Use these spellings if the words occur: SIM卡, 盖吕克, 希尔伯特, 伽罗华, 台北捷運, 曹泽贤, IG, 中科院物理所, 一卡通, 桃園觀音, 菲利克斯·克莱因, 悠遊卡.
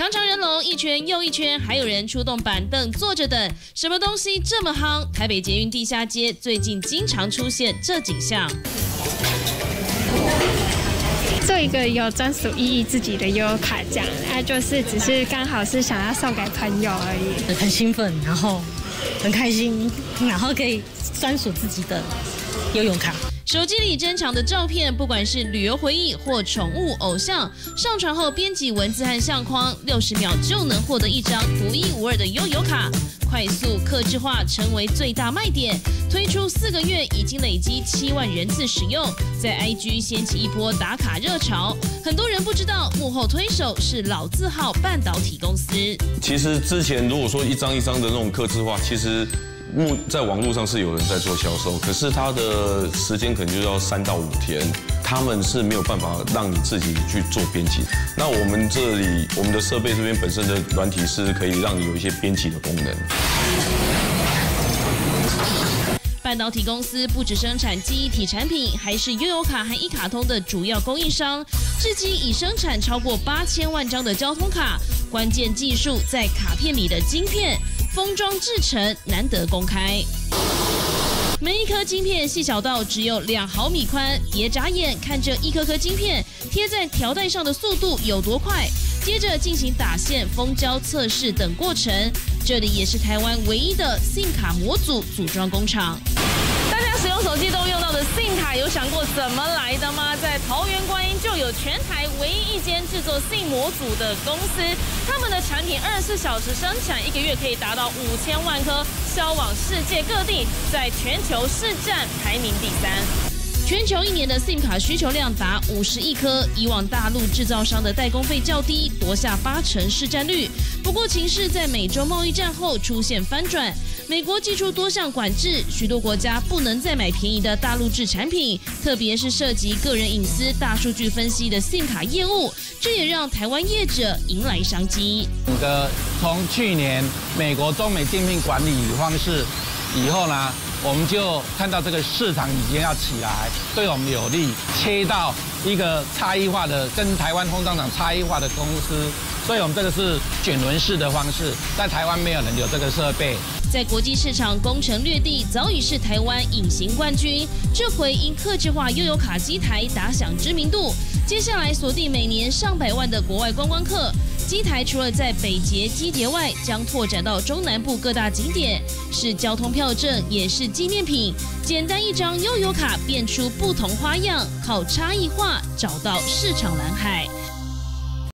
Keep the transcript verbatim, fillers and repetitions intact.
长长人龙一圈又一圈，还有人出动板凳坐着等。什么东西这么夯？台北捷运地下街最近经常出现这景象。 做一个有专属意义自己的悠游卡奖，那就是只是刚好是想要送给朋友而已。很兴奋，然后很开心，然后可以专属自己的悠游卡。手机里珍藏的照片，不管是旅游回忆或宠物偶像，上传后编辑文字和相框，六十秒就能获得一张独一无二的悠游卡。 快速客制化成为最大卖点，推出四个月已经累积七万人次使用，在 I G 掀起一波打卡热潮。很多人不知道幕后推手是老字号半导体公司。其实之前如果说一张一张的那种客制化，其实目在网络上是有人在做销售，可是它的时间可能就要三到五天，他们是没有办法让你自己去做编辑。那我们这里我们的设备这边本身的软体是可以让你有一些编辑的功能。 半导体公司不只生产记忆体产品，还是悠游卡和一卡通的主要供应商。至今已生产超过八千万张的交通卡，关键技术在卡片里的晶片封装制成，难得公开。每一颗晶片细小到只有两毫米宽，别眨眼看这一颗颗晶片贴在条带上的速度有多快。 接着进行打线、封胶测试等过程，这里也是台湾唯一的 SIM 卡模组组装工厂。大家使用手机都用到的 SIM 卡，有想过怎么来的吗？在桃园观音就有全台唯一一间制作 SIM 模组的公司，他们的产品二十四小时生产，一个月可以达到五千万颗，销往世界各地，在全球市占排名第三。 全球一年的 SIM 卡需求量达五十亿颗，以往大陆制造商的代工费较低，夺下八成市占率。不过情势在美洲贸易战后出现翻转，美国祭出多项管制，许多国家不能再买便宜的大陆制产品，特别是涉及个人隐私、大数据分析的 SIM 卡业务，这也让台湾业者迎来商机。你的从去年美国中美竞聘管理方式以后呢？ 我们就看到这个市场已经要起来，对我们有利，切到一个差异化的，跟台湾封装厂差异化的公司，所以我们这个是卷轮式的方式，在台湾没有人有这个设备。在国际市场攻城略地，早已是台湾隐形冠军。这回因客制化悠游卡机台打响知名度，接下来锁定每年上百万的国外观光客。 机台除了在北捷机捷外，将拓展到中南部各大景点，是交通票证，也是纪念品。简单一张悠游卡，变出不同花样，靠差异化找到市场蓝海。